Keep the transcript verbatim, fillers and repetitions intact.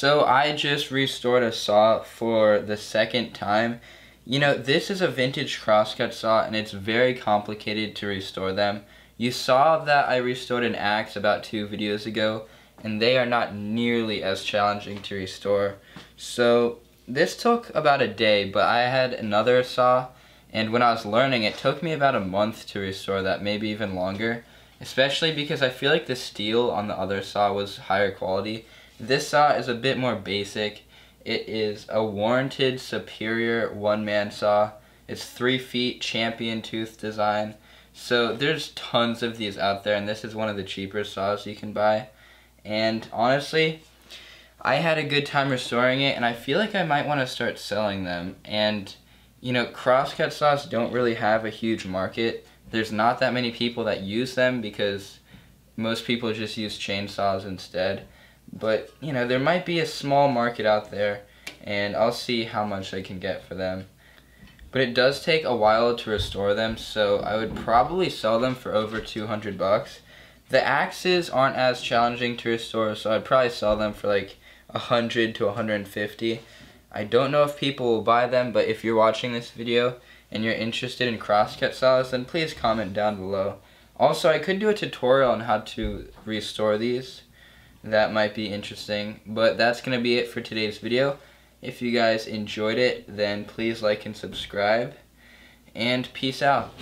So I just restored a saw for the second time. You know, this is a vintage crosscut saw and it's very complicated to restore them. You saw that I restored an axe about two videos ago, and they are not nearly as challenging to restore. So this took about a day, but I had another saw, and when I was learning, it took me about a month to restore that, maybe even longer, especially because I feel like the steel on the other saw was higher quality. This saw is a bit more basic. It is a warranted superior one-man saw. It's three feet champion tooth design. So there's tons of these out there, and this is one of the cheaper saws you can buy. And honestly, I had a good time restoring it, and I feel like I might want to start selling them. And you know, crosscut saws don't really have a huge market. There's not that many people that use them because most people just use chainsaws instead. But you know, there might be a small market out there, and I'll see how much I can get for them. But it does take a while to restore them, so I would probably sell them for over two hundred bucks. The axes aren't as challenging to restore, so I'd probably sell them for like one hundred to one hundred fifty. I don't know if people will buy them, but if you're watching this video and you're interested in crosscut saws, then please comment down below. Also, I could do a tutorial on how to restore these. That might be interesting, but that's going to be it for today's video. If you guys enjoyed it, then please like and subscribe, and peace out.